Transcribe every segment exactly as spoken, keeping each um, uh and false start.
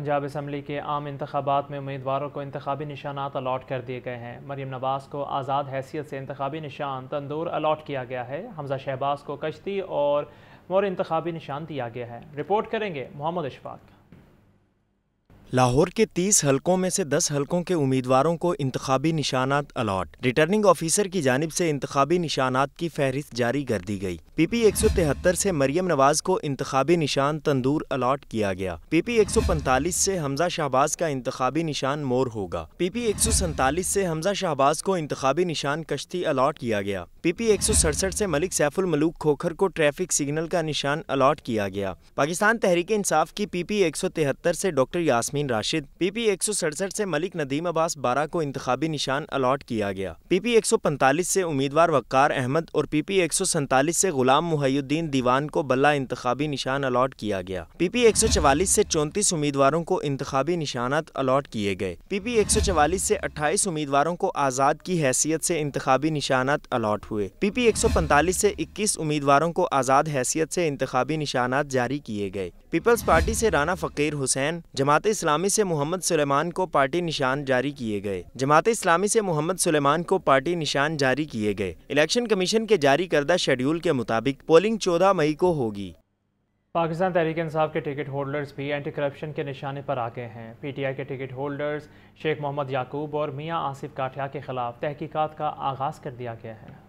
Punjab assembly के आम इंतखाबात में उम्मीदवारों को इंतखाबी निशानात अलाट कर दिए गए हैं। मरीम नवाज़ को आज़ाद हैसियत से इंतखाबी निशान तंदूर अलाट किया गया है। हमज़ा शहबाज को कश्ती और मोर इंतखाबी निशान दिया गया है। रिपोर्ट करेंगे मोहम्मद अशफाक। लाहौर के तीस हलकों में से दस हलकों के उम्मीदवारों को इंतखाबी निशानात अलाट। रिटर्निंग ऑफिसर की जानिब से इंतखाबी निशानात की फहरिस्त जारी कर दी गई। पीपी एक सौ तिहत्तर से मरीम नवाज को इंतखाबी निशान तंदूर अलाट किया गया। पीपी एक सौ पैंतालीस से हमजा शहबाज का इंतखाबी निशान मोर होगा। पीपी एक सौ सैंतालीस से हमजा शहबाज को इंतखाबी निशान कश्ती अलाट किया गया। पीपी एक सौ सड़सठ से मलिक सैफुलमलूक खोखर को ट्रैफिक सिग्नल का निशान अलाट किया गया। पाकिस्तान तहरीक इंसाफ की पीपी एक सौ तिहत्तर से डॉक्टर यासमिन राशिद, पीपी एक सौ सड़सठ से मलिक नदीम अब्बास बारा को इंतखाबी निशान अलाट किया गया। पीपी एक सौ पैंतालीस से उम्मीदवार वक़ार अहमद और पीपी एक सौ सैंतालीस से गुलाम मुहैयुद्दीन दीवान को बल्ला इंतखाबी निशान अलाट किया गया। पीपी एक सौ चवालीस से चौंतीस उम्मीदवारों को इंतखाबी निशानात अलाट किए गए। पीपी एक सौ चवालीस से अट्ठाईस उम्मीदवारों को आज़ाद की हैसियत से इंतखाबी निशानात अलाट हुए। पीपी एक सौ पैंतालीस से इक्कीस उम्मीदवारों को आज़ाद हैसियत से इंतखाबी निशानात जारी किए गए। पीपल्स पार्टी से राना फ़कीर हुसैन, जमात इस्लामी से मोहम्मद सुलेमान को पार्टी निशान जारी किए गए। जमात इस्लामी से मोहम्मद सुलेमान को पार्टी निशान जारी किए गए। इलेक्शन कमीशन के जारी करदा शेड्यूल के मुताबिक पोलिंग चौदह मई को होगी। पाकिस्तान तहरीक इंसाफ के टिकट होल्डर्स भी एंटी करप्शन के निशाने पर आ गए हैं। पीटीआई के टिकट होल्डर्स शेख मोहम्मद याकूब और मियाँ आसिफ काठिया के खिलाफ तहकीकात का आगाज़ कर दिया गया है।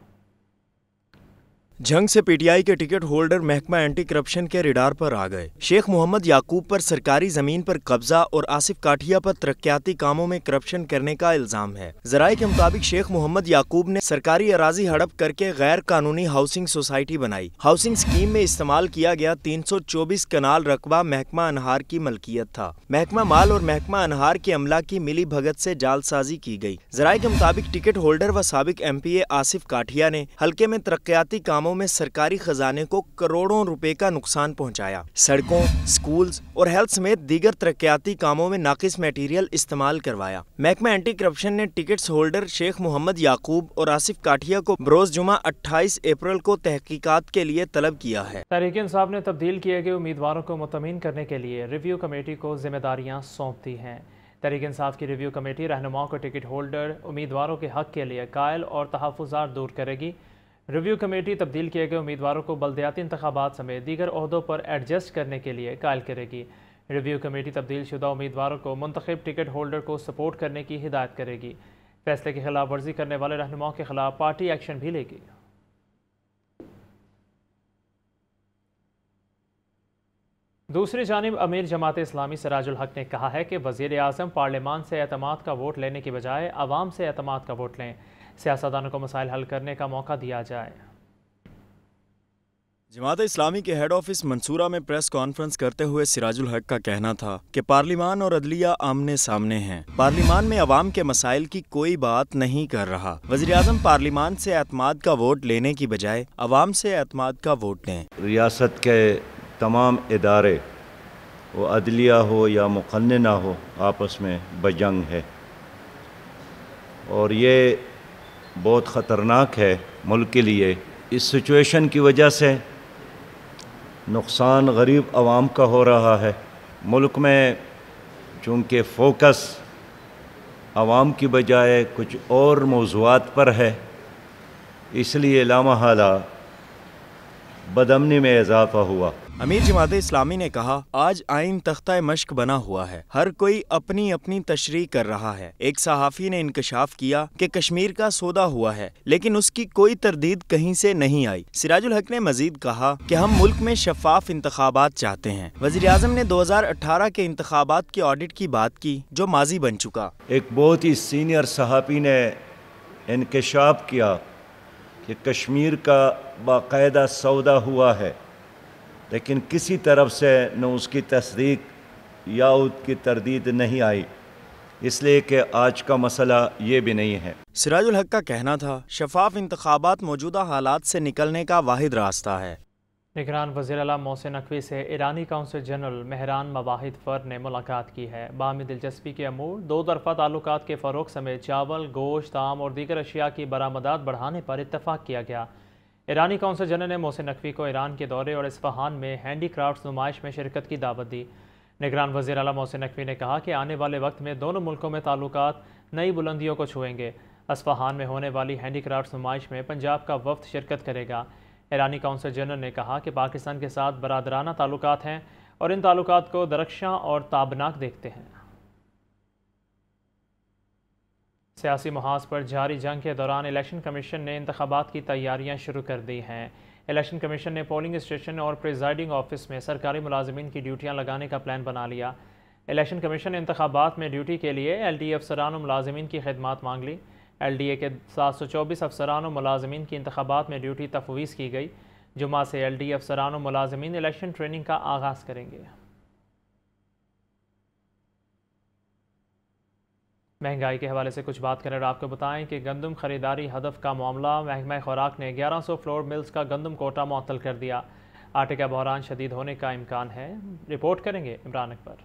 जंग से पीटीआई के टिकट होल्डर महकमा एंटी करप्शन के रडार पर आ गए। शेख मोहम्मद याकूब पर सरकारी जमीन पर कब्जा और आसिफ काठिया पर तरक्याती कामों में करप्शन करने का इल्जाम है। जराये के मुताबिक शेख मोहम्मद याकूब ने सरकारी अराजी हड़प करके गैर कानूनी हाउसिंग सोसाइटी बनाई। हाउसिंग स्कीम में इस्तेमाल किया गया तीन सौ चौबीस कनाल रकबा महकमा अनहार की मलकियत था। महकमा माल और महकमा अनहार के अमला की मिली भगत से जालसाजी की गयी। जराये के मुताबिक टिकट होल्डर व साबिक M P A Asif Kathia ने हल्के में तरक्याती काम में सरकारी खजाने को करोड़ों रुपए का नुकसान पहुंचाया। सड़कों, स्कूल्स और हेल्थ समेत दीगर तरक्याती कामों में नाकिस मटेरियल इस्तेमाल करवाया। महकमा एंटी करप्शन ने टिकट्स होल्डर शेख मोहम्मद याकूब और आसिफ काठिया को बरोज जुमा अट्ठाईस अप्रैल को तहकीकात के लिए तलब किया है। तहरीक इंसाफ ने तब्दील किए गए उम्मीदवारों को मुतमिन करने के लिए रिव्यू कमेटी को जिम्मेदारियाँ सौंप दी हैं। तहरीक इंसाफ की रिव्यू कमेटी रहनुमाओं को टिकट होल्डर उम्मीदवारों के हक के लिए कायल और तहफ़्फ़ुज़ात दूर करेगी। रिव्यू कमेटी तब्दील किए गए उम्मीदवारों को बलदियाती इंतखाबात समेत दीगर ओहदों पर एडजस्ट करने के लिए कायल करेगी। रिव्यू कमेटी तब्दील शुदा उम्मीदवारों को मुंतखब टिकट होल्डर को सपोर्ट करने की हिदायत करेगी। फैसले की खिलाफ वर्जी करने वाले रहनुमाओं के खिलाफ पार्टी एक्शन भी लेगी। दूसरी जानिब अमीर जमात इस्लामी सिराजुल हक ने कहा है कि वज़ीर आज़म पार्लियामान से एतमाद का वोट लेने की बजाय आवाम से एतमाद का वोट लें। सियासतदानों को मसाइल हल करने का मौका दिया जाए। जमात इस्लामी के हेड ऑफिस मंसूरा में प्रेस कॉन्फ्रेंस करते हुए सिराजुल हक का कहना था कि पार्लिमान और अदलिया आमने सामने हैं। पार्लिमान में अवाम के मसाइल की कोई बात नहीं कर रहा। वज़ीर-ए-आज़म पार्लिमान से एतमाद का वोट लेने की बजाय अवाम से एतमाद का वोट लें। रियासत के तमाम इदारे, वो अदलिया हो या मुक़न्निना हो, आपस में बजंग है और ये बहुत ख़तरनाक है मुल्क के लिए। इस सिचुएशन की वजह से नुकसान गरीब आवाम का हो रहा है। मुल्क में चूँकि फोकस आवाम की बजाय कुछ और मौज़ूआत पर है, इसलिए लामा हाला बदमनी में इजाफ़ा हुआ। अमीर जमात इस्लामी ने कहा, आज आइन तख्ता मश्क बना हुआ है, हर कोई अपनी अपनी तशरीह कर रहा है। एक सहाफ़ी ने इंकशाफ किया कि कश्मीर का सौदा हुआ है, लेकिन उसकी कोई तरदीद कहीं से नहीं आई। सिराजुल हक ने मजीद कहा कि हम मुल्क में शफाफ इंतखाबात चाहते हैं। वज़ीर-ए-आज़म ने दो हज़ार अठारह के इंतखाबात के ऑडिट की बात की जो माजी बन चुका। एक बहुत ही सीनियर सहाफ़ी ने इंकशाफ किया कि कश्मीर का बाकायदा सौदा हुआ है, लेकिन किसी तरफ से न उसकी तस्दीक या उसकी तरदीद नहीं आई, इसलिए कि आज का मसला ये भी नहीं है। सिराजुल हक का कहना था, शफाफ इंतखाबात मौजूदा हालात से निकलने का वाहिद रास्ता है। निगरान वज़ीर आला मोहसिन नकवी से ईरानी council general Mehran Mowahedfar ने मुलाकात की है। बाहमी दिलचस्पी के अमूर, दो तरफ़ा ताल्लुकात के फ़रोग़ समेत चावल, गोश्त, आम और दीगर अशिया की बरामदात बढ़ाने पर इत्तफ़ाक़ किया गया। ईरानी काउंसिल जनरल ने मोहसिन नकवी को ईरान के दौरे और इस्फहान में हैंडी क्राफ्ट नुमाइश में शिरकत की दावत दी। निगरान वज़ीर आला मोहसिन नकवी ने कहा कि आने वाले वक्त में दोनों मुल्कों में ताल्लुकात नई बुलंदियों को छुएंगे। अस्फहान में होने वाली हैंडीक्राफ्ट नुमाइश में पंजाब का वफ्द शिरकत करेगा। ईरानी कौंसल जनरल ने कहा कि पाकिस्तान के साथ बरादराना ताल्लुकात हैं और इन ताल्लुकात को दरख्शां और ताबनाक देखते हैं। सियासी महाज पर जारी जंग के दौरान इलेक्शन कमीशन ने इंतखाबात की तैयारियां शुरू कर दी हैं। इलेक्शन कमीशन ने पोलिंग स्टेशन और प्रिजाइडिंग ऑफिस में सरकारी मुलाजमीन की ड्यूटियां लगाने का प्लान बना लिया। इलेक्शन कमीशन ने इंतखाबात में ड्यूटी के लिए एल डी ए अफसरान और मुलाजमीन की खिदमत मांग ली। एल डी ए के सात सौ चौबीस अफसरान और मुलाजमीन की इंतखाबात में ड्यूटी तफवीज़ की गई। जुमा से एल डी ए अफसरान और मुलाजमीन इलेक्शन ट्रेनिंग का आगाज़ करेंगे। महंगाई के हवाले से कुछ बात करें और आपको बताएं कि गंदम खरीदारी हदफ का मामला, महकमा खुराक ने ग्यारह सौ फ्लोर मिल्स का गंदम कोटा मुअत्तल कर दिया। आटे का बहरान शदीद होने का इम्कान है। रिपोर्ट करेंगे इमरान अकबर।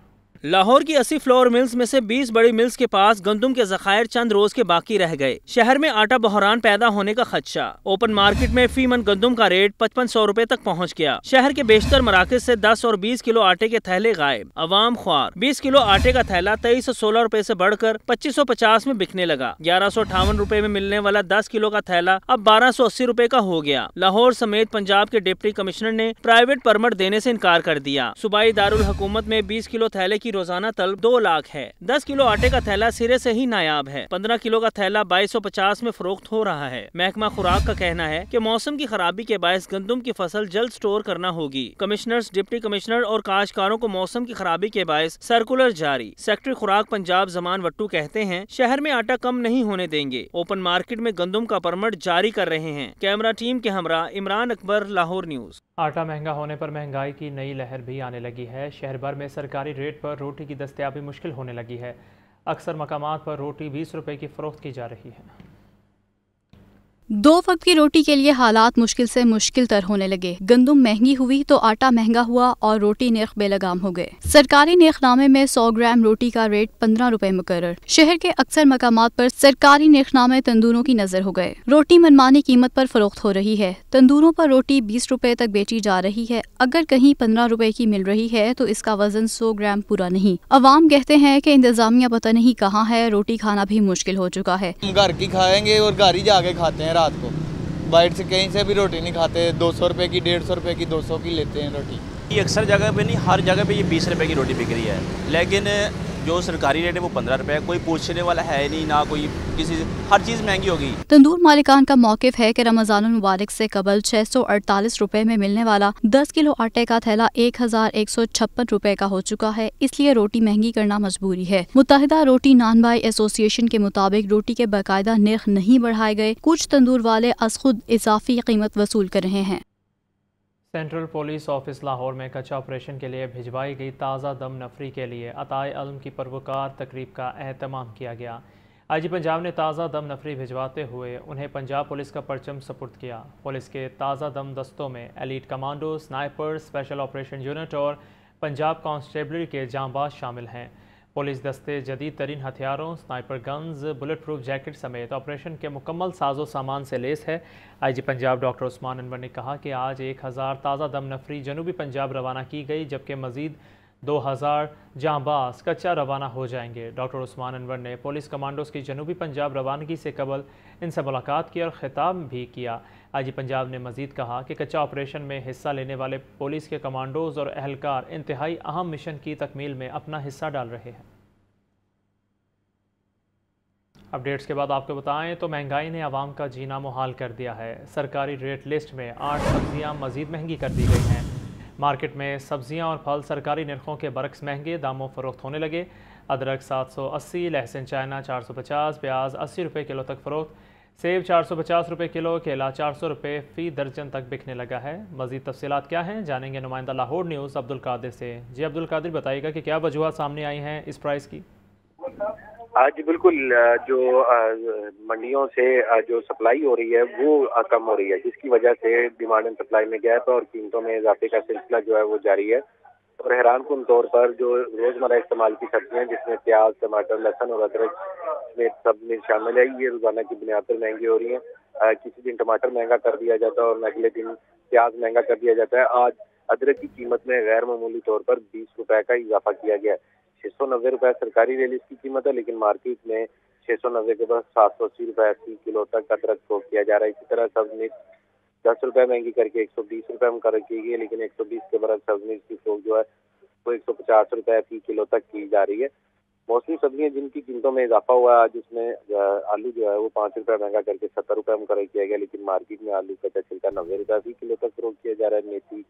लाहौर की अस्सी फ्लोर मिल्स में से बीस बड़ी मिल्स के पास गंदम के जखायर चंद रोज के बाकी रह गए। शहर में आटा बहरान पैदा होने का खदशा। ओपन मार्केट में फी मन गंदम का रेट पचपन सौ रूपए तक पहुंच गया। शहर के बेशतर मराकज से दस और बीस किलो आटे के थैले गायब। अवाम ख्वार। बीस किलो आटे का थैला तेईस सौ सोलह रूपए से बढ़कर पच्चीस सौ पचास में बिकने लगा। ग्यारह सौ अठावन रूपए में मिलने वाला दस किलो का थैला अब बारह सौ अस्सी रूपए का हो गया। लाहौर समेत पंजाब के डिप्टी कमिश्नर ने प्राइवेट परमिट देने से इनकार कर दिया। सूबाई दारुल हुकूमत में बीस किलो थैले की रोजाना तलब दो लाख है। दस किलो आटे का थैला सिरे से ही नायाब है। पंद्रह किलो का थैला बाईस सौ पचास में फरोख्त हो रहा है। महकमा खुराक का कहना है कि मौसम की खराबी के बायस गंदम की फसल जल्द स्टोर करना होगी। कमिश्नर्स, डिप्टी कमिश्नर और काश्तकारों को मौसम की खराबी के बायस सर्कुलर जारी। सेक्रेटरी खुराक पंजाब जमान वट्टू कहते हैं शहर में आटा कम नहीं होने देंगे। ओपन मार्केट में गंदम का परमिट जारी कर रहे हैं। कैमरा टीम के हमरा इमरान अकबर, लाहौर न्यूज। आटा महंगा होने पर महंगाई की नई लहर भी आने लगी है। शहर भर में सरकारी रेट पर रोटी की दस्तयाबी मुश्किल होने लगी है। अक्सर मकामात पर रोटी बीस रुपए की फरोख्त की जा रही है। दो वक्त की रोटी के लिए हालात मुश्किल से मुश्किल तर होने लगे। गंदम महंगी हुई तो आटा महंगा हुआ और रोटी नेख बेलगाम हो गए। सरकारी नेखनामे में सौ ग्राम रोटी का रेट पंद्रह रुपए मुकर्रर। शहर के अक्सर मकामात पर सरकारी नेखनामे तंदूरों की नजर हो गए। रोटी मनमानी कीमत पर फरोख्त हो रही है। तंदूरों पर रोटी बीस रुपए तक बेची जा रही है। अगर कहीं पंद्रह रुपए की मिल रही है तो इसका वजन सौ ग्राम पूरा नहीं। अवाम कहते हैं की इंतजामिया पता नहीं कहाँ है। रोटी खाना भी मुश्किल हो चुका है। घर की खाएंगे और घर ही जाके खाते हैं। रात को बाइट से कहीं से भी रोटी नहीं खाते। दो सौ रुपए की, डेढ़ सौ रुपए की, दो सौ की लेते हैं रोटी। ये अक्सर जगह पे नहीं, हर जगह पे ये बीस रुपए की रोटी बिक रही है, लेकिन जो सरकारी रेट है वो पंद्रह रुपए है। कोई पूछने वाला है नहीं, ना कोई किसी, हर चीज महंगी होगी। तंदूर मालिकान का मौकिफ है कि रमजान मुबारक से कबल छह सौ अड़तालीस रुपए में मिलने वाला दस किलो आटे का थैला एक हजार एक सौ छप्पन रुपए का हो चुका है, इसलिए रोटी महंगी करना मजबूरी है। मुत्तहिदा रोटी नान बाई एसोसिएशन के मुताबिक रोटी के बाकायदा नर्ख नहीं बढ़ाए गए। कुछ तंदूर वाले अस खुद इजाफी कीमत वसूल कर रहे हैं। सेंट्रल पुलिस ऑफिस लाहौर में कच्चा ऑपरेशन के लिए भिजवाई गई ताज़ा दम नफरी के लिए अताए अलम की परवकार तकरीब का अहतमाम किया गया। आई जी पंजाब ने ताज़ा दम नफरी भिजवाते हुए उन्हें पंजाब पुलिस का परचम सपुर्द किया। पुलिस के ताज़ा दम दस्तों में elite commando, sniper, special operation unit और पंजाब कॉन्स्टेबलरी के जांबाज शामिल हैं। पुलिस दस्ते जदीद तरीन हथियारों, sniper guns, bullet proof jacket समेत ऑपरेशन के मुकम्मल साजो सामान से लेस है। आईजी पंजाब डॉक्टर उस्मान अनवर ने कहा कि आज एक हज़ार ताज़ा दम नफरी जनूबी पंजाब रवाना की गई, जबकि मजीद दो हज़ार जांबाज कच्चा रवाना हो जाएंगे। डॉक्टर उस्मान अनवर ने पुलिस कमांडोज़ की जनूबी पंजाब रवानगी से कबल इनसे मुलाकात की और ख़िताब भी किया। आईजी पंजाब ने मजीद कहा कि कच्चा ऑपरेशन में हिस्सा लेने वाले पुलिस के कमांडोज़ और अहलकार इंतहाई अहम मिशन की तकमील में अपना हिस्सा डाल रहे हैं। अपडेट्स के बाद आपको बताएं तो महंगाई ने आवाम का जीना मुहाल कर दिया है। सरकारी रेट लिस्ट में आठ सब्जियां मजीद महंगी कर दी गई हैं। मार्केट में सब्जियां और फल सरकारी नर्खों के बरक्स महंगे दामों फरोख्त होने लगे। अदरक सात सौ अस्सी, लहसुन चाइना चार सौ पचास, प्याज अस्सी रुपये किलो तक फरोख्त, सेब चार सौ पचास रुपये किलो, केला चार सौ रुपये फी दर्जन तक बिकने लगा है। मज़ीद तफसीलात क्या हैं जानेंगे नुमाइंदा लाहौर न्यूज़ अब्दुल कादिर से। जी अब्दुल कादिर, बताइएगा कि क्या वजूहत सामने आई हैं इस प्राइस की? आज बिल्कुल जो मंडियों से जो सप्लाई हो रही है वो कम हो रही है, जिसकी वजह से डिमांड एंड सप्लाई में गैप और कीमतों में इजाफे का सिलसिला जो है वो जारी है। और हैरानकुन तौर पर जो रोजमर्रा इस्तेमाल की सब्जियां जिसमें प्याज, टमाटर, लहसुन और अदरक में सब में शामिल है, ये रोजाना की बुनियाद पर महंगी हो रही है। किसी दिन टमाटर महंगा कर दिया जाता है और अगले दिन प्याज महंगा कर दिया जाता है। आज अदरक की कीमत में गैर मामूली तौर पर बीस रुपए का इजाफा किया गया है। छह सौ नब्बे रुपए सरकारी रिलीज की कीमत है, लेकिन मार्केट में छह सौ नब्बे के बाद सात सौ अस्सी रुपए अस्सी किलो तक अदरक थोक किया जा रहा है। इसी तरह सब्ज मिर्च दस रुपए महंगी करके एक सौ बीस रुपए में कर रखी गई, लेकिन एक सौ बीस के बाद सब्ज मिर्च की थोक जो है वो एक सौ पचास रुपए अस्सी किलो तक की जा रही है। मौसमी सब्जियां जिनकी कीमतों में इजाफा हुआ है, जिसमें आलू जो है वो पाँच रुपये महंगा करके सत्तर रुपये में खरीद किया गया, लेकिन मार्केट में आलू का छिलका नब्बे रुपये फी किलो तक फरोख किया जा रहा है। मेथी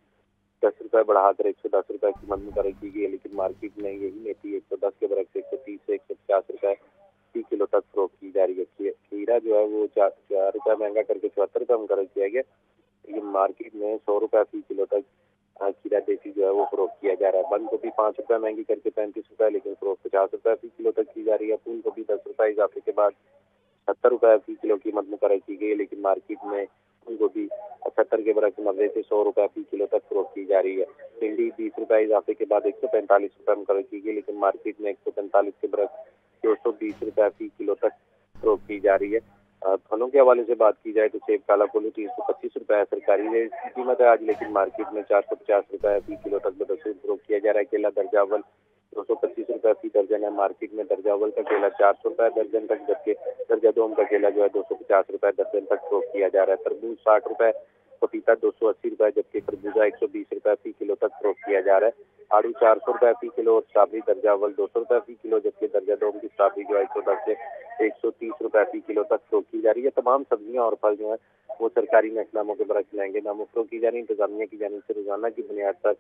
दस रुपये बढ़ाकर एक सौ दस रुपये कीमत में खरीद की गई, लेकिन मार्केट में यही मेथी एक सौ दस के बरक्स एक सौ तीस से एक सौ पचास रुपये फी किलो तक फरोख की जा रही है। खीरा जो है वो चार चार रुपये महंगा करके चौहत्तर रुपये में खरीद किया गया, लेकिन मार्केट में सौ रुपये फी किलो तक खीरा देसी जो है वो फरोख किया जा रहा है। बंद गोभी पाँच रुपये महंगी करके पैंतीस रुपये, लेकिन फरोख पचास रुपये फी किलो तक की जा रही है। फूल गोभी दस रुपये इजाफे के बाद सत्तर रुपये फी किलो कीमत मुकर्रर की गई, लेकिन मार्केट में फूल गोभी सत्तर के बरक्स नब्बे से सौ रुपये फी किलो तक फरोख की जा रही है। भिंडी बीस रुपये इजाफे के बाद एक सौ पैंतालीस रुपये मुकर्रर की गई, लेकिन मार्केट में एक सौ पैंतालीस के बरक्स दो सौ बीस रुपये फी किलो तक फरोख की जा रही है। फलों के हवाले से बात की जाए तो सेब काला कोलू तीन सौ पच्चीस रुपये है सरकारी रेट की कीमत है आज, लेकिन मार्केट में चार सौ पचास रुपये फी किलो तक बदसूर फरोख किया जा रहा है। केला दर्जावल दो सौ पच्चीस रुपये फी दर्जन है, मार्केट में दर्जावल का केला चार सौ रुपये दर्जन तक, जबकि दर्जा दोम का केला जो है दो सौ पचास रुपये दर्जन तक फरोख किया जा रहा है। तरबूज साठ रुपये, पपीता दो सौ अस्सी रुपये, जबकि खरबूजा एक सौ बीस रुपये फी किलो तक फरोख किया जा रहा है। आड़ू चार सौ रुपये फी किलो और स्ट्राबेरी दर्जावल दो सौ रुपये फी किलो, जबकि दर्जा दोम की स्ट्राबेरी जो है एक सौ दस से एक सौ तीस रुपये फी किलो तक फरोख की जा रही है। तमाम सब्जियां और फल जो है वो सरकारी नेशनामों के बरक्स महंगे दामों फरोख की जा रही है। इंतजामिया की जानिब से रोजाना की बुनियाद पर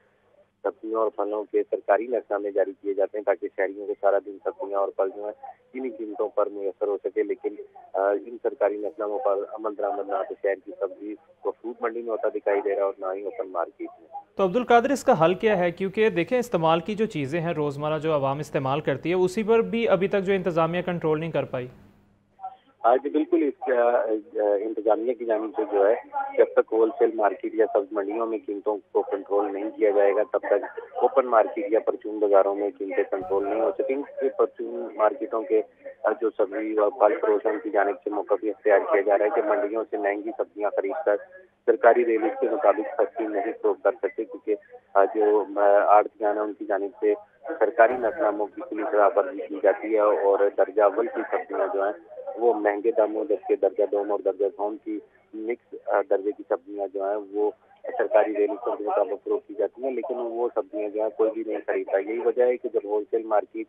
सब्जियों और फलों के सरकारी नेशनामे जारी किए जाते हैं, ताकि शहरियों को सारा दिन सब्जियां और फल जो है इन्हीं कीमतों पर मुयसर हो सके। लेकिन इन सरकारी नेशनामों पर अमल दरामद ना तो शहर की सब्जी को फ्रूट मंडी में होता दिखाई दे रहा है और ना ही ओपन मार्केट में। तो अब्दुल कादिर, इसका हल क्या है? क्योंकि देखें, इस्तेमाल की जो चीज़ें हैं रोज़मर्रा जो आवाम इस्तेमाल करती है उसी पर भी अभी तक जो इंतजामिया कंट्रोल नहीं कर पाई। आज बिल्कुल इसका इंतजामिया की जानिब से जो है, जब तक होल सेल मार्केट या सब्जी मंडियों में कीमतों को कंट्रोल नहीं किया जाएगा, तब तक ओपन मार्केट या परचून बाजारों में कीमतें कंट्रोल नहीं हो सकेंगी। परचून मार्केटों के जो सब्जी और फल फरोशन की जानिब से मौक़फ़ी इख्तियार किया जा रहा है कि मंडियों से महंगी सब्जियाँ खरीद कर सरकारी रेट के मुताबिक सस्ती नहीं फरोख्त कर सकते, क्योंकि जो आड़तियान है उनकी जानिब से सरकारी नकनामों की खुली शराबबंदी की जाती है और दर्जा अव्वल की सब्जियाँ जो हैं वो महंगे दामों, जबकि दर्जा दोम और दर्जा दोम की मिक्स दर्जे की सब्जियां जो हैं वो सरकारी रेट के मुताबिक फरोख्त की जाती हैं, लेकिन वो सब्जियां जो हैं कोई भी नहीं खरीदता। यही वजह है कि जब होलसेल मार्केट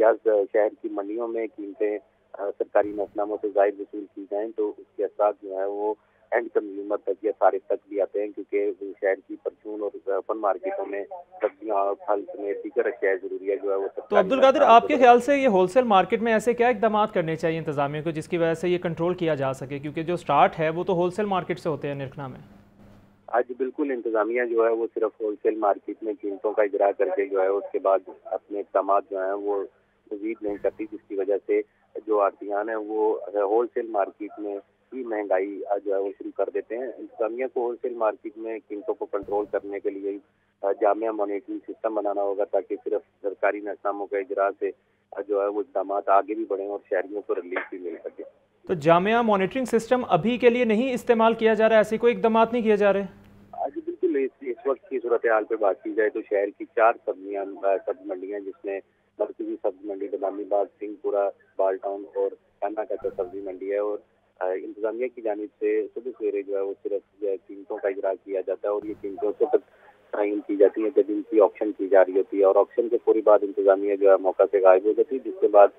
या शहर की मंडियों में कीमतें सरकारी नकनामों से जायद वसूल की जाएँ तो उसके असर जो है वो एंड कंज्यूमर तक या सारे तक भी आते हैं, क्योंकि शहर की परचून और ओपन मार्केटों में सब्जियां और फल समेत दीगर अशियाए जरूरिया जो है वो। तो अब्दुल कादिर, आपके ख्याल से ये होलसेल मार्केट में ऐसे क्या इकदाम करने चाहिए इंतजामिया को जिसकी वजह से ये कंट्रोल किया जा सके, क्योंकि जो स्टार्ट है वो तो होलसेल मार्केट से होते हैं निरखना में? आज बिल्कुल इंतजामिया जो है वो सिर्फ होलसेल मार्केट में कीमतों का इजरा करके जो है उसके बाद अपने इकदाम जो है वो मजीद नहीं करती, जिसकी वजह से जो आड़तियान है वो होलसेल मार्केट में की महंगाई जो है वो शुरू कर देते हैं। इंतजामिया को होलसेल मार्केट में कीमतों को कंट्रोल करने के लिए जामिया मॉनिटरिंग सिस्टम बनाना होगा, ताकि सिर्फ सरकारी नशनामों के इजरा से जो है वो इकदाम आगे भी बढ़ें और शहरियों को रिलीफ भी मिल सके। तो जामिया मॉनिटरिंग सिस्टम अभी के लिए नहीं इस्तेमाल किया जा रहा है, ऐसे कोई इकदाम नहीं किए जा रहे? आज बिल्कुल इस वक्त की सूरत हाल पर बात की जाए तो शहर की चार सब्जियाँ सब्जी मंडियाँ जिसमें मरकजी सब्जी मंडी इस्लामाबाद, सिंहपुरा, बालटाउन और काना का सब्जी मंडी है, और इंतजामिया की जानिब से सुबह सवेरे जो है वो सिर्फ कीमतों का इजरा किया जाता है और ये कीमतों से तयन की जाती है जब इनकी ऑक्शन की जा रही होती है, और ऑक्शन के पूरी बाद इंतजामिया जो है मौका से गायब हो जाती है, जिसके बाद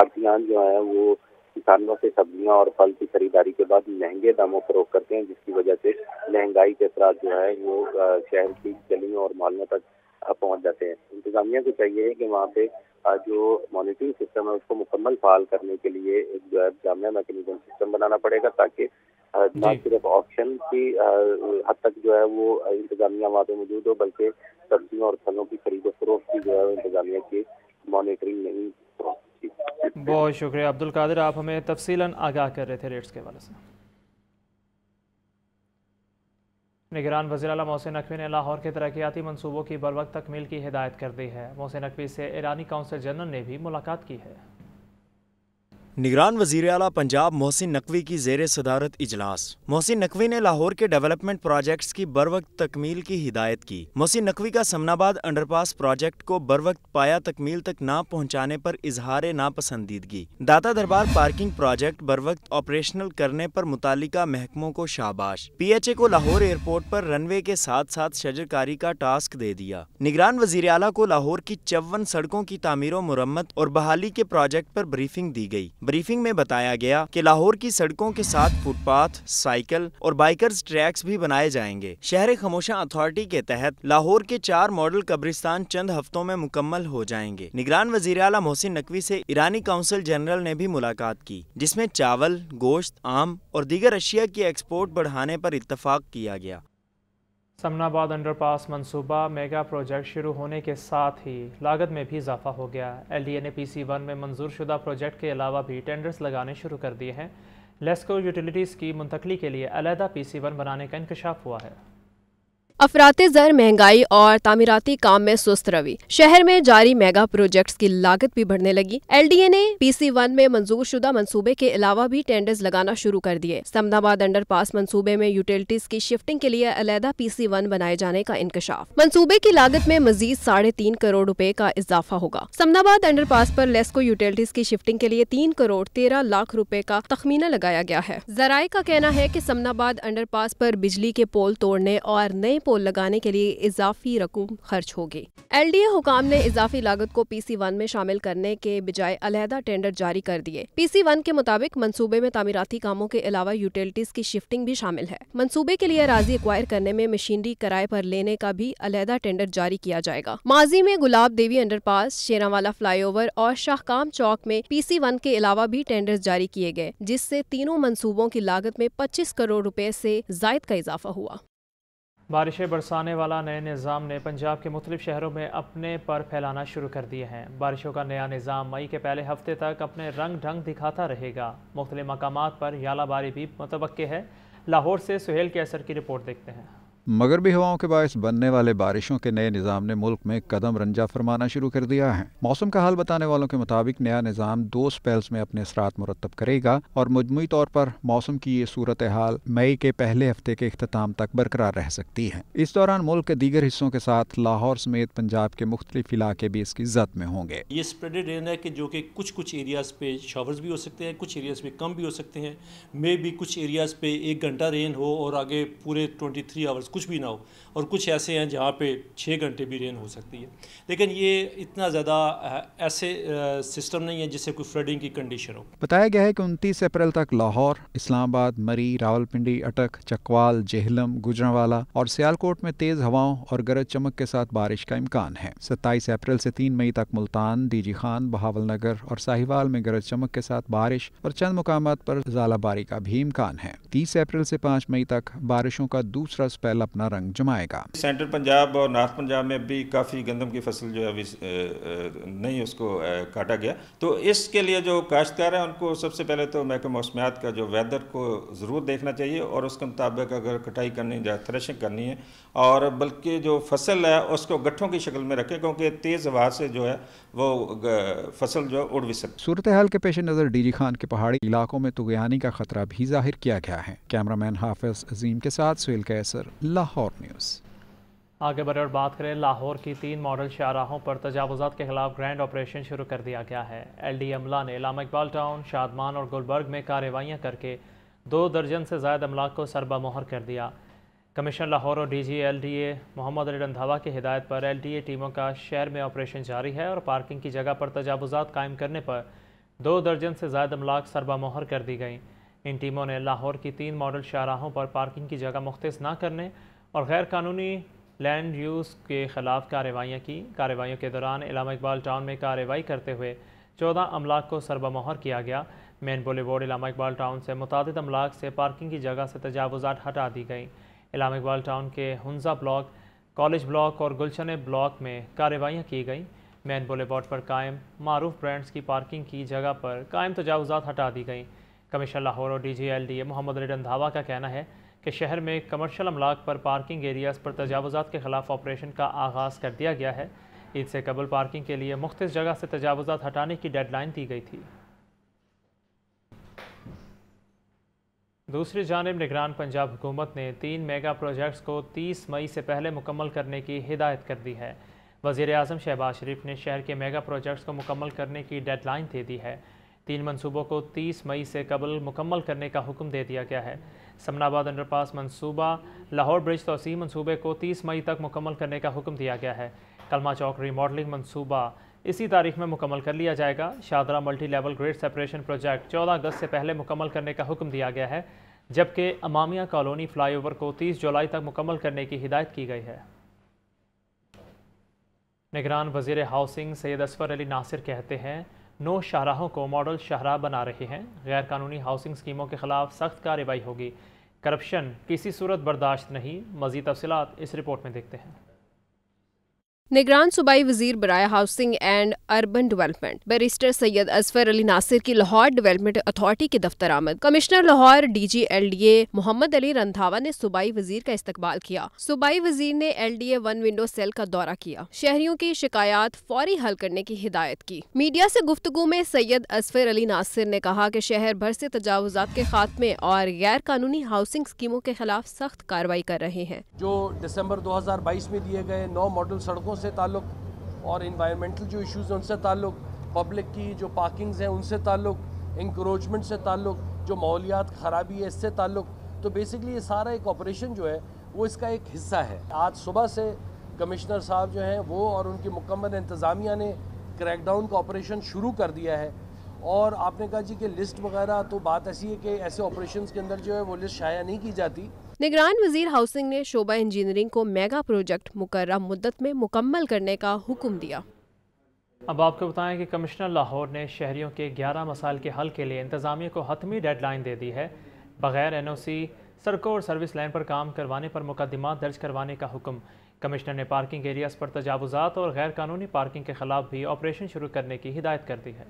आड़तियान जो है वो किसानों से सब्जियां और फल की खरीदारी के बाद महंगे दामों फरोख्त करते हैं, जिसकी वजह से महंगाई के असरात जो है वो शहर की गलियों और मोहल्लों तक पहुँच जाते हैं। इंतजामिया को चाहिए कि वहाँ पे जो मॉनिटरिंग सिस्टम है उसको मुकम्मल फाल करने के लिए एक जो है जामिया मैकेनिज्म सिस्टम बनाना पड़ेगा, ताकि न सिर्फ ऑक्शन की हद तक जो है वो इंतजामिया वहाँ पे मौजूद हो, बल्कि सब्जियों और फलों की खरीदो फरोख्त की जो है इंतजामिया की मॉनिटरिंग नहीं हो। बहुत शुक्रिया अब्दुल कादिर, आप हमें तफसीलन आगाह कर रहे थे रेट्स के हवाले से। निगरान वज़ीर आला मोहसिन नकवी ने लाहौर के तरक्याती मनसूबों की बर वक्त तकमील की हिदायत कर दी है। मोहसिन नकवी से ईरानी काउंसिल जनरल ने भी मुलाकात की है। निगरान वज़ीर आला पंजाब मोहसिन नकवी की ज़ेर सदारत इजलास। मोहसिन नकवी ने लाहौर के डेवलपमेंट प्रोजेक्ट्स की बरवक्त तकमील की हिदायत की। मोहसिन नकवी का समनाबाद अंडरपास प्रोजेक्ट को बरवक्त पाया तकमील तक ना पहुंचाने पर इजहार नापसंदीदगी। दाता दरबार पार्किंग प्रोजेक्ट बरवक्त ऑपरेशनल करने पर मुतालिका महकमों को शाबाश। पी एच ए को लाहौर एयरपोर्ट पर रनवे के साथ साथ शजरकारी का टास्क दे दिया। निगरान वज़ीर आला को लाहौर की चौवन सड़कों की तामीर मरम्मत और बहाली के प्रोजेक्ट पर ब्रीफिंग दी गई। ब्रीफिंग में बताया गया कि लाहौर की सड़कों के साथ फुटपाथ, साइकिल और बाइकर्स ट्रैक्स भी बनाए जाएंगे। शहर खामोशा अथॉरिटी के तहत लाहौर के चार मॉडल कब्रिस्तान चंद हफ्तों में मुकम्मल हो जाएंगे। निगरान वज़ीर आला मोहसिन नकवी से ईरानी काउंसिल जनरल ने भी मुलाकात की, जिसमें चावल, गोश्त, आम और दीगर अशिया की एक्सपोर्ट बढ़ाने पर इत्तफाक किया गया। समनाबाद अंडरपास मनसूबा मेगा प्रोजेक्ट शुरू होने के साथ ही लागत में भी इजाफा हो गया। एल डी ए ने पी सी वन में मंजूर शुदा प्रोजेक्ट के अलावा भी टेंडर्स लगाने शुरू कर दिए हैं। लेस्को यूटिलिटीज़ की मुंतकली के लिए अलहदा पी सी वन बनाने का इंकशाफ हुआ है। अफराते ज़र, महंगाई और तामीराती काम में सुस्त रवि। शहर में जारी मेगा प्रोजेक्ट्स की लागत भी बढ़ने लगी। एल डी ए ने पीसी वन में मंजूर शुदा मनसूबे के अलावा भी टेंडर्स लगाना शुरू कर दिए। समनाबाद अंडरपास मनसूबे में यूटिलिटीज की शिफ्टिंग के लिए अलहदा पीसी वन बनाए जाने का इंकशाफ। मनसूबे की लागत में मजीद साढ़े तीन करोड़ रूपए का इजाफा होगा। समनाबाद अंडरपास पर लेस्को यूटिलिटीज की शिफ्टिंग के लिए तीन करोड़ तेरह लाख रूपए का तखमीना लगाया गया है। जराये का कहना है की समनाबाद अंडरपास पर बिजली के पोल तोड़ने और नए पोल लगाने के लिए इजाफी रकम खर्च होगी। एल डी ए हुकाम ने इजाफी लागत को पीसी वन में शामिल करने के बजाय अलहदा टेंडर जारी कर दिए। पीसी वन के मुताबिक मनसूबे में तामीराती कामों के अलावा यूटिलिटीज की शिफ्टिंग भी शामिल है। मनसूबे के लिए एराजी एक्वायर करने में मशीनरी किराए पर लेने का भी अलहदा टेंडर जारी किया जाएगा। माजी में गुलाब देवी अंडरपास, शेरावाला फ्लाईओवर और शाहकाम चौक में पीसी वन के अलावा भी टेंडर जारी किए गए, जिससे तीनों मनसूबों की लागत में पच्चीस करोड़ रूपए से जायद का इजाफा हुआ। बारिशें बरसाने वाला नए निज़ाम ने पंजाब के मुख्तलिफ शहरों में अपने पर फैलाना शुरू कर दिए हैं। बारिशों का नया निज़ाम मई के पहले हफ्ते तक अपने रंग ढंग दिखाता रहेगा। मुख्तलिफ मकामात पर यालाबारी भी मुतवक्के है। लाहौर से सुहेल के असर की रिपोर्ट देखते हैं। मगरबी हवाओं के बायस बनने वाले बारिशों के नए निज़ाम ने मुल्क में कदम रंजा फरमाना शुरू कर दिया है। मौसम का हाल बताने वालों के मुताबिक नया निज़ाम दो स्पेल्स में अपने असरात मुरतब करेगा और मजमूई तौर पर मौसम की ये सूरत हाल मई के पहले हफ्ते के अख्ताम तक बरकरार रह सकती है। इस दौरान मुल्क के दीगर हिस्सों के साथ लाहौर समेत पंजाब के मुख्तलिफ इलाके भी इसकी जद में होंगे। ये स्प्रेडेड रेन है कि जो कि कुछ कुछ एरियाज पे शावर्स भी हो सकते हैं, कुछ एरियाज पे कम भी हो सकते हैं। मे भी कुछ एरियाज पे एक घंटा रेन हो और आगे पूरे ट्वेंटी थ्री आवर्स कुछ भी ना हो, और कुछ ऐसे हैं जहाँ पे छः घंटे भी रेन हो सकती है। लेकिन ये इतना ज़्यादा ऐसे सिस्टम नहीं है जिससे कोई फ्लडिंग की कंडीशन हो। बताया गया है कि उनतीस अप्रैल तक लाहौर, इस्लामाबाद, मरी, रावलपिंडी, अटक, चकवाल, जेहलम, गुजरांवाला और सियालकोट में तेज़ हवाओं और गरज चमक के साथ बारिश का इम्कान है। सत्ताईस अप्रैल से तीन मई तक Multan, D G Khan, Bahawalnagar और साहिवाल में गरज चमक के साथ बारिश और चंद मुकामात पर ज़ालाबारी का भी इम्कान है। तीस अप्रैल से पाँच मई तक बारिशों का दूसरा स्पेल अपना रंग जमाएगा। सेंट्रल पंजाब और नॉर्थ पंजाब में भी काफ़ी गंदम की फसल जो अभी नहीं उसको काटा गया, तो इसके लिए जो काश्तकार हैं उनको सबसे पहले तो महकमा मौसमियात का जो वेदर को ज़रूर देखना चाहिए और उसके मुताबिक अगर कटाई करनी या थ्रेशिंग करनी है और बल्कि जो फसल है उसको गट्ठों की शक्ल में रखें, क्योंकि तेज़ हवा से जो है वो फसल जो है उड़ भी सकती है। सूरत हाल के पेश नज़र डी जी खान के पहाड़ी इलाकों में तुगयानी का खतरा भी जाहिर किया गया है। कैमरा मैन हाफिज अजीम के साथ सुहेल कैसर, लाहौर न्यूज़। आगे बढ़े और बात करें लाहौर की तीन मॉडल शाहराहों पर तजावुज़ात के खिलाफ ग्रैंड ऑपरेशन शुरू कर दिया गया है। एल डी अमला ने अल्लामा इकबाल टाउन, शादमान और गुलबर्ग में कार्रवाइयाँ करके दो दर्जन से ज़ायद अमलाक को सरबा मोहर कर दिया। कमिश्नर लाहौर और D G L D A Mohammad Ali Randhawa की हिदायत पर एल डी ए टीमों का शहर में ऑपरेशन जारी है और पार्किंग की जगह पर तजावुज़ात कायम करने पर दो दर्जन से ज़ायद अमलाक सरबा मोहर कर दी गई। इन टीमों ने लाहौर की तीन मॉडल शाहराहों पर पार्किंग की जगह मुख्तस ना करने और गैर कानूनी लैंड यूज़ के ख़िलाफ़ कार्रवाइयाँ की। कार्रवाइयों के दौरान इलामा इकबाल टाउन में कार्रवाई करते हुए चौदह अमलाक को सरबा मोहर किया गया। Main boulevard Allama Iqbal town से मुतादिद अमलाक से पार्किंग की जगह से तजावुज़ात हटा दी गई। इलामा इकबाल टाउन के हुंजा ब्लॉक, कॉलेज ब्लॉक और गुलशन ब्लॉक में कार्रवाइयाँ की गई। मेन बोलेवार्ड पर कायम मारूफ ब्रांड्स की पार्किंग की जगह पर कायम तजावुज़ात हटा दी गई। कमिश्नर लाहौर और D G L D A Mohammad Ali Randhawa का कहना है कि शहर में कमर्शियल अमलाक पर पार्किंग एरियाज़ पर तजावुज़ात के खिलाफ ऑपरेशन का आगाज़ कर दिया गया है। ईद से कबल पार्किंग के लिए मुख्तलिफ जगह से तजावुज़ात हटाने की डेडलाइन दी गई थी। दूसरी जानिब निगरान पंजाब हुकूमत ने तीन मेगा प्रोजेक्ट्स को तीस मई से पहले मुकम्मल करने की हिदायत कर दी है। वज़ीर आज़म शहबाज शरीफ ने शहर के मेगा प्रोजेक्ट्स को मुकम्मल करने की डेडलाइन दे दी है। तीन मनसूबों को तीस मई से कबल मुकम्मल करने का हुक्म दे दिया गया है। समनाबाद अंडरपास मनसूबा, लाहौर ब्रिज तोसी मनसूबे को तीस मई तक मुकम्मल करने का हुक्म दिया गया है। कलमा चौक रीमॉडलिंग मनसूबा इसी तारीख में मुकम्मल कर लिया जाएगा। Shahdara multi level grade separation project चौदह अगस्त से पहले मुकम्मल करने का हुक्म दिया गया है, जबकि अमामिया कॉलोनी फ्लाईओवर को तीस जुलाई तक मुकम्मल करने की हिदायत की गई है। निगरान वजीर हाउसिंग सैयद असफर अली नासिर कहते हैं नौ शाहराहों को मॉडल शाहराह बना रहे हैं। गैर कानूनी हाउसिंग स्कीमों के खिलाफ सख्त कार्रवाई होगी। करप्शन किसी सूरत बर्दाश्त नहीं। मज़ीद तफसीलात इस रिपोर्ट में देखते हैं। निगरान सूबाई वजीर बराए housing and urban development barrister Syed Azfar Ali Nasir की लाहौर डेवलपमेंट अथॉरिटी के दफ्तर आमद। Commissioner Lahore D G L D A Mohammad Ali Randhawa ने सूबाई वजीर का इस्तकबाल किया। सूबाई वजीर ने L D A one window cell का दौरा किया, शहरियों की शिकायत फौरी हल करने की हिदायत की। मीडिया से गुफ्तगू में सैयद अजफर अली नासिर ने कहा की शहर भर से तजावुजात के खात्मे और गैर कानूनी हाउसिंग स्कीमों के खिलाफ सख्त कार्रवाई कर रहे हैं। जो दिसम्बर दो हजार बाईस में दिए गए नौ मॉडल सड़कों से ताल्लुक और इन्वायरमेंटल जो इश्यूज़ हैं उनसे ताल्लुक, पब्लिक की जो पार्किंग्स हैं उनसे ताल्लुक, इंक्रोचमेंट से ताल्लुक, जो माहौलियात ख़राबी है इससे ताल्लुक, तो बेसिकली ये सारा एक ऑपरेशन जो है वो इसका एक हिस्सा है। आज सुबह से कमिश्नर साहब जो हैं वो और उनकी मुकम्मल इंतज़ामिया ने क्रैकडाउन का ऑपरेशन शुरू कर दिया है। और आपने कहा जी कि लिस्ट वगैरह, तो बात ऐसी है कि ऐसे ऑपरेशंस के अंदर जो है वो लिस्ट शाया नहीं की जाती। निगरान वजीर हाउसिंग ने शोबा इंजीनियरिंग को मेगा प्रोजेक्ट मुकर्रर मुद्दत में मुकम्मल करने का हुक्म दिया। अब आपको बताएं कि कमिश्नर लाहौर ने शहरियों के ग्यारह मसाइल के हल के लिए इंतजामिया को हतमी डेडलाइन दे दी है। बगैर एन ओ सी सड़कों और सर्विस लाइन पर काम करवाने पर मुकदमा दर्ज करवाने का हुक्म। कमिश्नर ने पार्किंग एरियाज पर तजावुजात और गैर कानूनी पार्किंग के खिलाफ भी ऑपरेशन शुरू करने की हिदायत कर दी है।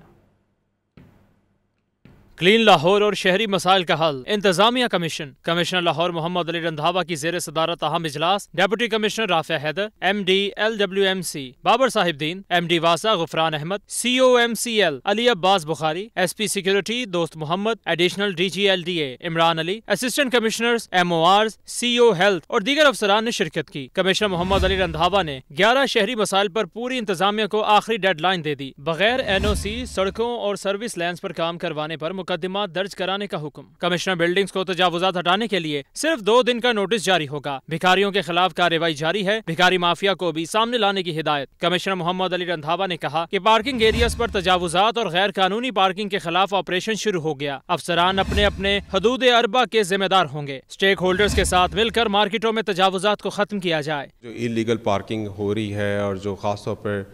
क्लीन लाहौर और शहरी मसाइल का हल इंतजामिया कमीशन। कमिश्नर लाहौर मोहम्मद अली रंधावा की जेर सदारत अहम इजलास deputy commissioner Rafia Haider, M D L W M C Babar Sahibuddin, M D वासा Ghufran Ahmad, C O M C L Ali Abbas Bukhari, S P security Dost Mohammad, additional D G L D A Imran Ali, assistant commissioners M O R, C O health और दीगर अफसरान ने शिरकत की। Commissioner Mohammad Ali Randhawa ने ग्यारह शहरी मसाइल पर पूरी इंतजामिया को आखिरी डेडलाइन दे दी। बगैर एन ओ सी सड़कों और सर्विस लाइन्स पर काम करवाने पर मुकदमा दर्ज कराने का हुक्म। कमिश्नर बिल्डिंग्स को तजावुजात हटाने के लिए सिर्फ दो दिन का नोटिस जारी होगा। भिखारियों के खिलाफ कार्रवाई जारी है। भिखारी माफिया को भी सामने लाने की हिदायत। कमिश्नर मोहम्मद अली रंधावा ने कहा कि पार्किंग एरियाज पर तजावुजात और गैर कानूनी पार्किंग के खिलाफ ऑपरेशन शुरू हो गया। अफसरान अपने अपने हदूद अरबा के जिम्मेदार होंगे। स्टेक होल्डर्स के साथ मिलकर मार्केटों में तजावुजात को खत्म किया जाए। जो इलीगल पार्किंग हो रही है और जो खासतौर पर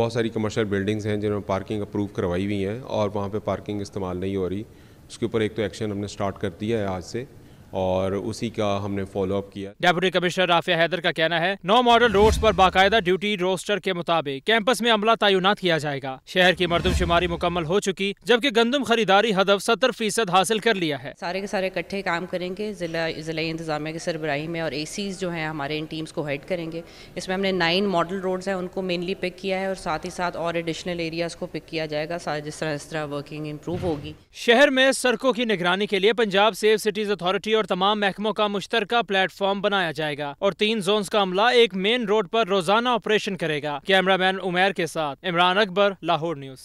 बहुत सारी कमर्शियल बिल्डिंग्स हैं जिन्होंने पार्किंग अप्रूव करवाई हुई हैं और वहाँ पे पार्किंग इस्तेमाल नहीं हो रही, उसके ऊपर एक तो एक्शन हमने स्टार्ट कर दिया है आज से और उसी का हमने फॉलोअप किया। डेप्यूटी कमिश्नर राफिया हैदर का कहना है नौ मॉडल रोड्स पर बाकायदा ड्यूटी रोस्टर के मुताबिक कैंपस में अमला तैनात किया जाएगा। शहर की मर्दमशुमारी मुकम्मल हो चुकी, जबकि गंदम खरीदारी हदफ सत्तर फीसद हासिल कर लिया है। सारे के सारे इकट्ठे काम करेंगे जिला जिला इंतजामिया के सरबराही में और ए सीज जो है हमारे इन टीम्स को हेड करेंगे। इसमें हमने नाइन मॉडल रोड्स हैं उनको मेनली पिक किया है और साथ ही साथ और एडिशनल एरियाज को पिक किया जाएगा जिस तरह इस तरह वर्किंग इम्प्रूव होगी। शहर में सड़कों की निगरानी के लिए पंजाब सेफ सिटीज अथॉरिटी और तमाम महकमों का मुश्तरका प्लेटफॉर्म बनाया जाएगा और तीन जोन्स का अमला एक मेन रोड पर रोजाना ऑपरेशन करेगा। कैमरामैन उमेर के साथ इमरान अकबर, लाहौर न्यूज़।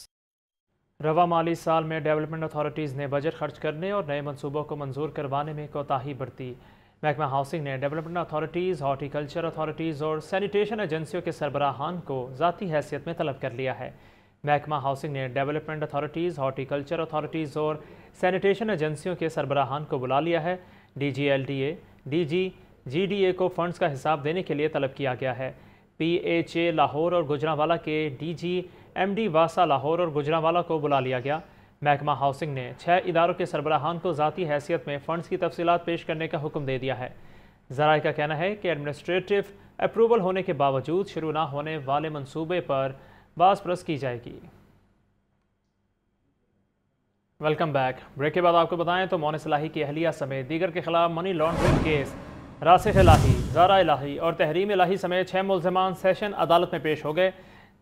रवा माली साल में डेवलपमेंट अथॉरिटीज़ ने बजट खर्च करने और नए मनसूबों को मंजूर करवाने में कोताही बरती। महकमा हाउसिंग ने डेवलपमेंट अथॉरिटीज़, हॉर्टिकल्चर अथॉरिटीज़ और सैनिटेशन एजेंसियों के सरबराहान को ज़ाती हैसियत में तलब कर लिया है। महकमा हाउसिंग ने डेवलपमेंट अथॉरिटीज़, हॉर्टिकल्चर अथॉरिटीज़ और सैनिटेशन एजेंसियों के सरबराहान को बुला लिया है। D G L D A, D G, G D A को फंड्स का हिसाब देने के लिए तलब किया गया है। पी एच ए लाहौर और गुजरांवाला के डी जी, एम डी वासा लाहौर और गुजरांवाला को बुला लिया गया। महकमा हाउसिंग ने छः इदारों के सरबराहान को ज़ाती हैसियत में फ़ंड्स की तफसीलात पेश करने का हुक्म दे दिया है। ज़राए का कहना है कि एडमिनिस्ट्रेटिव अप्रूवल होने के बावजूद शुरू ना होने वाले मनसूबे पर बास प्रस की जाएगी। Welcome back. ब्रेक के बाद आपको बताएं तो मोहन सलाही की अहलिया समेत दीगर के खिलाफ money laundering case, Rasikh Elahi, Zara Elahi और तहरीम इलाही समेत छः मुलजमान सेशन अदालत में पेश हो गए।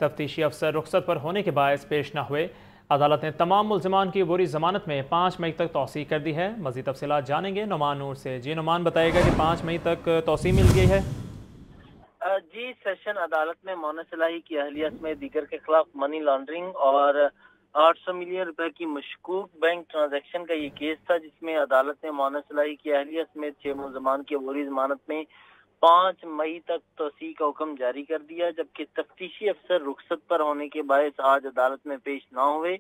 तफ्तीशी अफसर रुखसत पर होने के बायस पेश न हुए। अदालत ने तमाम मुल्ज़िमान की बुरी ज़मानत में पाँच मई तक तोसी कर दी है। मज़ीद तफ़सीलात जानेंगे नुमान नूर से। जी नुमान, बताइएगा कि पाँच मई तक तोसी मिल गई है। जी, सेशन अदालत ने मोहन सलाही की अहलिया समेत दीगर के खिलाफ मनी लॉन्ड्रिंग और आठ सौ मिलियन रुपए की मशकूक बैंक ट्रांजैक्शन का ये केस था, जिसमें अदालत ने मोहन सलाही की अहलिया समेत छह मुल्ज़िमान की अबूरी जमानत में पाँच मई तक तोसी का हुक्म जारी कर दिया, जबकि तफ्तीशी अफसर रुखसत पर होने के बायस आज अदालत में पेश ना हुए।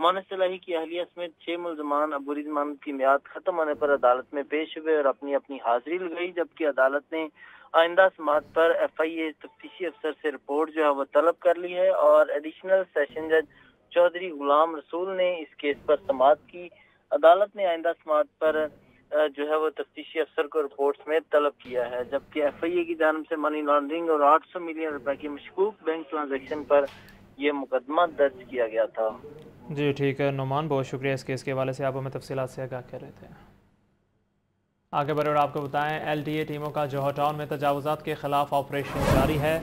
मोहन सलाही की अहलिया समेत छह मुल्ज़िमान अबूरी जमानत की म्याद खत्म होने पर अदालत में पेश हुए और अपनी अपनी हाजिरी लगाई, जबकि अदालत ने आइंदा समात पर एफ आई ए तफ्तीशी अफसर से रिपोर्ट जो है वो तलब कर ली है। और एडिशनल सेशन जज चौधरी गुलाम रसूल ने इस केस पर समात की। अदालत ने आइंदा समात पर जो है वो तफ्तीशी अफसर को रिपोर्ट में तलब किया है, जबकि एफ आई ए की जानब से मनी लॉन्ड्रिंग और आठ सौ मिलियन रुपए की मशकूक बैंक ट्रांजेक्शन पर यह मुकदमा दर्ज किया गया था। जी ठीक है नुमान, बहुत शुक्रिया इस केस के हवाले से आप हमें तफसीलात से आगाह कर रहे थे। आगे बढ़े और आपको बताएं, एल डी ए टीमों का जौहर टाउन में तजावुज़ात के खिलाफ ऑपरेशन जारी है।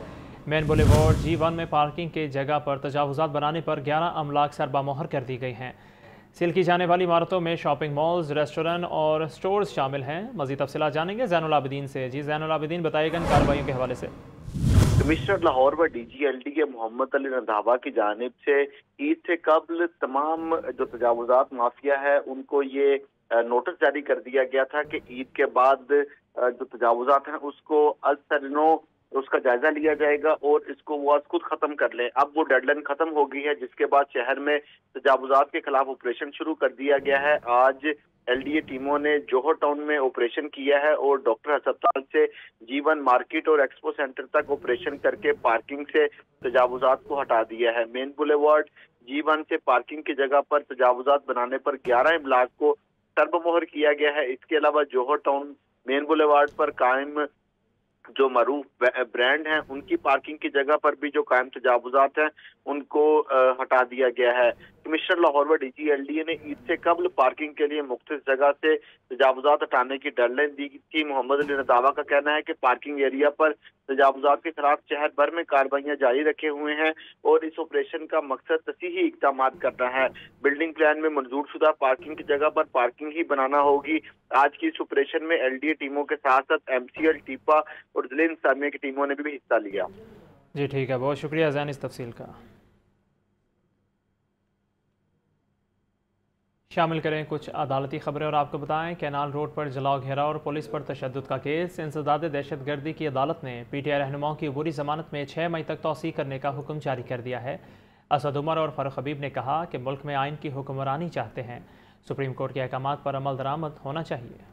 मेन बुलेवार्ड जी वन में पार्किंग के जगह पर तजावुज़ात बनाने पर ग्यारह अमलाक सरबामोहर कर दी गई हैं। सील की जाने वाली इमारतों में शॉपिंग मॉल्स, रेस्टोरेंट और स्टोर्स शामिल हैं। मज़ीद तफसीलात जानेंगे ज़ैनुल आबिदीन से। जी ज़ैनुल आबिदीन, बताइएगा इन कार्रवाइयों के हवाले से। कमिश्नर लाहौर व डीजी एल डी के मोहम्मद अली रंधावा की जानिब से ईद से कबल तमाम जो तजावुज़ात माफिया है उनको ये नोटिस जारी कर दिया गया था कि ईद के बाद जो तजावुज़ात हैं उसको अल सरिनो उसका जायजा लिया जाएगा और इसको वो आज खुद खत्म कर लें। अब वो डेडलाइन खत्म हो गई है, जिसके बाद शहर में तजावुज़ात के खिलाफ ऑपरेशन शुरू कर दिया गया है। आज एलडीए टीमों ने जौहर टाउन में ऑपरेशन किया है और डॉक्टर अस्पताल से जीवन मार्केट और एक्सपो सेंटर तक ऑपरेशन करके पार्किंग से तजावुज़ात को हटा दिया है। मेन बुलेवार्ड जीवन से पार्किंग की जगह पर तजावुज़ात बनाने पर ग्यारह इमलाक को सर्बमोहर किया गया है। इसके अलावा जौहर टाउन मेन बुलेवार्ड पर कायम जो मरूफ ब्रांड हैं उनकी पार्किंग की जगह पर भी जो कायम तजावुज़ात हैं उनको हटा दिया गया है। कमिश्नर लाहौर व डीजी एलडीए ने ईद से कबल पार्किंग के लिए मुख्तलिफ जगह से तजावुज़ात हटाने की डेडलाइन दी थी। मोहम्मद अली रंधावा का कहना है कि पार्किंग एरिया पर तजावुज़ात के खिलाफ शहर भर में कार्रवाइयां जारी रखे हुए हैं और इस ऑपरेशन का मकसद तसीही इकदाम करना है। बिल्डिंग प्लान में मंजूर शुदा पार्किंग की जगह पर पार्किंग ही बनाना होगी। आज की इस ऑपरेशन में एलडीए टीमों के साथ साथ एमसीएल, टीपा और जिले इंसानिया की टीमों ने भी हिस्सा लिया। जी ठीक है, बहुत शुक्रिया जैन इस तफसील का। शामिल करें कुछ अदालती खबरें और आपको बताएं, कैनाल रोड पर जलाओ घेरा और पुलिस पर तशद्दुद का केस। इंसदाद दहशतगर्दी की अदालत ने पीटीआई रहनुमाओं की अबूरी ज़मानत में छः मई तक तोसी करने का हुक्म जारी कर दिया है। असद उमर और फारूक हबीब ने कहा कि मुल्क में आइन की हुक्मरानी चाहते हैं, सुप्रीम कोर्ट के अहकाम पर अमल दरामद होना चाहिए।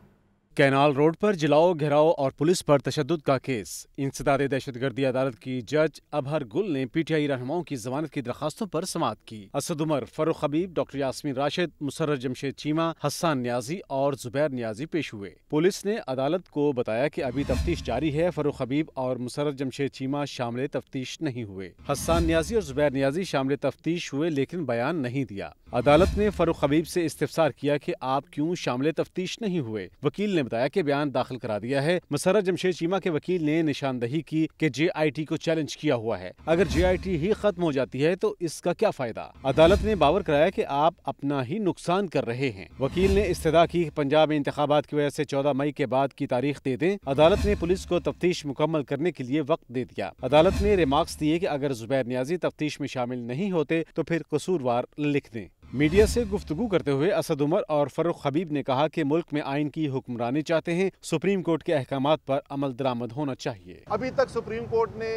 कैनाल रोड पर जलाओ घेराव और पुलिस पर तशद्दुद का केस। इंसदाद दहशतगर्दी अदालत की जज अबहर गुल ने पीटीआई रहनुमाओं की जमानत की दरखास्तों पर समाअत की। असद उमर, फारूक हबीब, डॉक्टर यास्मीन राशिद, मुसरत जमशेद चीमा, हसन नियाजी और जुबैर नियाजी पेश हुए। पुलिस ने अदालत को बताया कि अभी तफ्तीश जारी है। फारूक हबीब और मुसरत जमशेद चीमा शामिल तफ्तीश नहीं हुए। हसन नियाजी और जुबैर नियाजी शामिल तफ्तीश हुए लेकिन बयान नहीं दिया। अदालत ने फारूक हबीब से इस्तिफसार किया कि आप क्यों शामिल तफ्तीश नहीं हुए। वकील ने बताया कि बयान दाखिल करा दिया है। मुसरत जमशेद चीमा के वकील ने निशानदही की कि जे आई टी को चैलेंज किया हुआ है। अगर जे आई टी ही खत्म हो जाती है तो इसका क्या फायदा। अदालत ने बावर कराया कि आप अपना ही नुकसान कर रहे हैं। वकील ने इस्तदा की पंजाब में इंतखाबात की वजह से चौदह मई के बाद की तारीख दे दें। अदालत ने पुलिस को तफ्तीश मुकम्मल करने के लिए वक्त दे दिया। अदालत ने रिमार्क्स दिए कि अगर जुबैर नियाजी तफ्तीश में शामिल नहीं होते तो फिर कसूरवार लिख दें। मीडिया से गुफ्तगू करते हुए असद उमर और फारूक हबीब ने कहा कि मुल्क में आइन की हुक्मरानी चाहते हैं, सुप्रीम कोर्ट के अहकामात पर अमल दरामद होना चाहिए। अभी तक सुप्रीम कोर्ट ने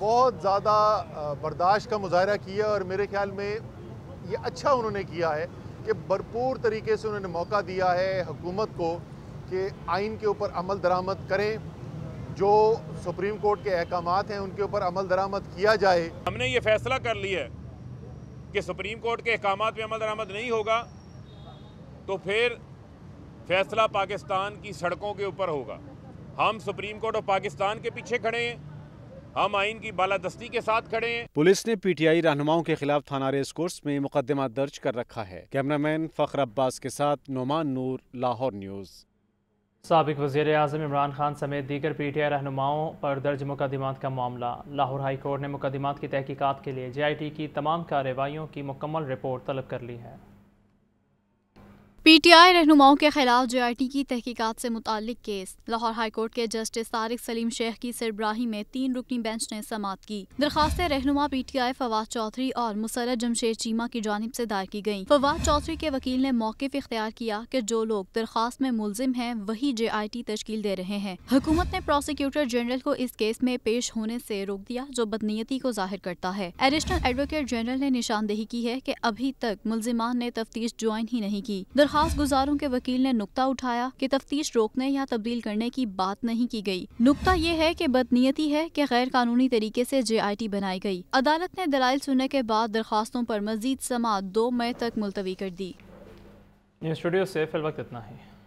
बहुत ज़्यादा बर्दाश्त का मुजाहरा किया और मेरे ख्याल में ये अच्छा उन्होंने किया है कि भरपूर तरीके से उन्होंने मौका दिया है हुकूमत को कि आइन के ऊपर अमल दरामद करें। जो सुप्रीम कोर्ट के अहकामात हैं उनके ऊपर अमल दरामद किया जाए। हमने ये फैसला कर लिया है कि सुप्रीम कोर्ट के अहकामात में अमल दरामद नहीं होगा तो फिर फैसला पाकिस्तान की सड़कों के ऊपर होगा। हम सुप्रीम कोर्ट और पाकिस्तान के पीछे खड़े हैं, हम आइन की बालादस्ती के साथ खड़े हैं। पुलिस ने पीटीआई रहनुमाओं के खिलाफ थाना रेस कोर्स में मुकदमा दर्ज कर रखा है। कैमरामैन फखर अब्बास के साथ नुमान नूर, लाहौर न्यूज़। साबिक वज़ीर आज़म इमरान खान समेत दीगर पी टी आई रहनुमाओं पर दर्ज मुकदमात का मामला। लाहौर हाई कोर्ट ने मुकदमात की तहकीकात के लिए जे आई टी की तमाम कार्रवाइयों की मुकम्मल रिपोर्ट तलब कर ली है। पी टी आई रहनुमाओं के खिलाफ जे आई टी की तहकीकात से मुतालिक केस। लाहौर हाई कोर्ट के जस्टिस तारिक सलीम शेख की सरबराही में तीन रुकनी बेंच ने समात की। दरखास्तें रहनुमा P T I Fawad Chaudhry और मुसरत जमशेद चीमा की जानिब से दायर की गयी। फवाद चौधरी के वकील ने मौकिफ इख्तियार किया कि जो लोग दरखास्त में मुलजिम हैं वही जे आई टी तश्कील दे रहे हैं। हुकूमत ने प्रोसिक्यूटर जनरल को इस केस में पेश होने से रोक दिया, जो बदनीयती को जाहिर करता है। एडिशनल एडवोकेट जनरल ने निशानदेही की है कि अभी तक मुलजिमान ने तफ्तीश ज्वाइन ही नहीं की। दरखास्त गुजारों के वकील ने नुक्ता उठाया कि तफ्तीश रोकने या तब्दील करने की बात नहीं की गई। नुक्ता ये है कि बदनीयती है कि गैर कानूनी तरीके से जे आई टी बनाई गई। अदालत ने दलाइल सुनने के बाद दरखास्तों पर मजीद समात दो मई तक मुलतवी कर दी। स्टूडियो से फिलहाल इतना ही।